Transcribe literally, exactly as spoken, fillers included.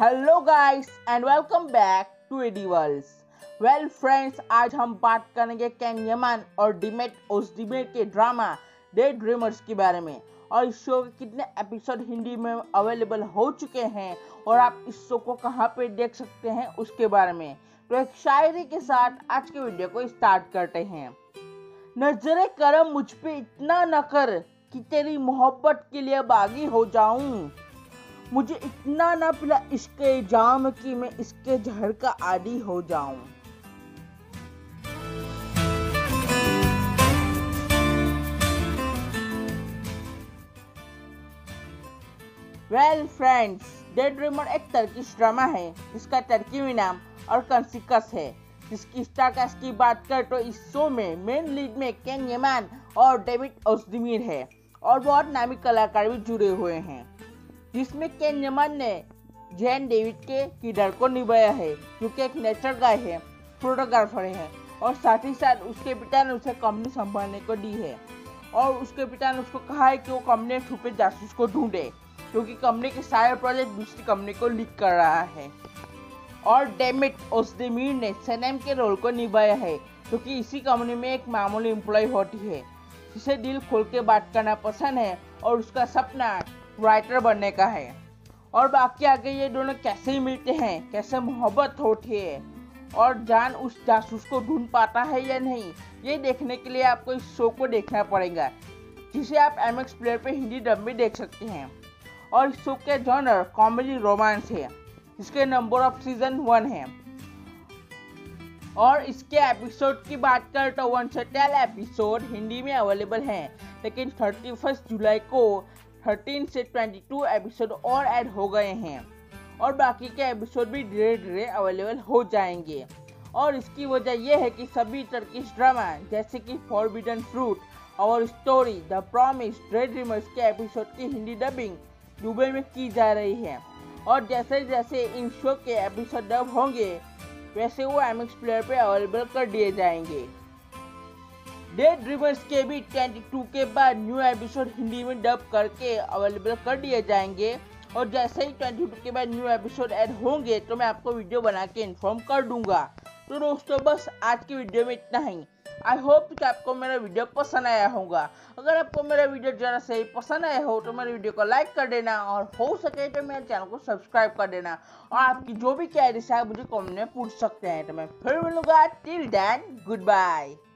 Hello guys and welcome back to AD world. Well friends, आज हम बात करेंगे कैन यमन और डिमेट ओज़देमिर के ड्रामा डे ड्रीमर्स के बारे में और इस शो के कितने एपिसोड हिंदी में अवेलेबल हो चुके हैं और आप इस शो को कहां पे देख सकते हैं उसके बारे में। तो एक शायरी के साथ आज के वीडियो को स्टार्ट करते हैं। नजरे करम मुझ पे इतना न कर कि तेरी मोहब्बत के लिए बागी हो जाऊं। मुझे इतना ना पिला इसके जाम कि मैं इसके जहर का आदी हो जाऊं। वेल फ्रेंड्स, डे ड्रीमर एक टर्किश ड्रामा है जिसका टर्की नाम और कंसिकस है, जिसकी स्टारकास्ट की बात कर तो इस शो में मेन लीड में कैन यमन और डेमेट ओज़देमिर है और बहुत नामी कलाकार भी जुड़े हुए हैं, जिसमें कैन यमन ने जैन डेविड के किरदार को निभाया है जो कि एक नेचर गाय है, फोटोग्राफर है और साथ ही साथ उसके पिता ने उसे कंपनी संभालने को दी है और उसके पिता ने उसको कहा है कि वो कंपनी छुपे जासूस को ढूंढे क्योंकि कंपनी के सारे प्रोजेक्ट दूसरी कंपनी को लीक कर रहा है। और डेमेट ओज़देमिर ने सनम के रोल को निभाया है क्योंकि तो इसी कंपनी में एक मामूली एम्प्लॉय होती है जिसे दिल खोल के बात करना पसंद है और उसका सपना राइटर बनने का है। और बाकी आगे ये दोनों कैसे ही मिलते हैं, कैसे मोहब्बत होती है और जान उस जासूस को ढूंढ पाता है या नहीं, ये देखने के लिए आपको इस शो को देखना पड़ेगा जिसे आप एम एक्स प्लेयर पे हिंदी डब में देख सकते हैं। और इस शो के जॉनर कॉमेडी रोमांस है जिसके नंबर ऑफ सीजन वन है और इसके एपिसोड की बात करें तो वन से टेल एपिसोड हिंदी में अवेलेबल हैं, लेकिन थर्टी फर्स्ट जुलाई को थर्टीन से बाईस एपिसोड और ऐड हो गए हैं और बाकी के एपिसोड भी धीरे धीरे अवेलेबल हो जाएंगे। और इसकी वजह यह है कि सभी टर्किश ड्रामा जैसे कि फॉरबिडन फ्रूट और story the promise day dreamers के एपिसोड की हिंदी डबिंग दुबई में की जा रही है और जैसे जैसे इन शो के एपिसोड डब होंगे वैसे वो एम एक्स प्लेयर पे अवेलेबल कर दिए जाएंगे। डे ड्रीमर्स के भी बाईस के बाद न्यू एपिसोड हिंदी में डब करके अवेलेबल कर दिए जाएंगे और जैसे ही बाईस के बाद न्यू एपिसोड ऐड होंगे तो मैं आपको वीडियो बना के इन्फॉर्म कर दूंगा। तो दोस्तों, बस आज की वीडियो में इतना ही। आई होप कि आपको मेरा वीडियो पसंद आया होगा। अगर आपको मेरा वीडियो जरा से ही पसंद आया हो तो मेरे वीडियो को लाइक कर देना और हो सके तो मेरे चैनल को सब्सक्राइब कर देना और आपकी जो भी क्वेरीज है मुझे कॉमेंट में पूछ सकते हैं। तो मैं फिर मिलूंगा, टिल देन गुड बाय।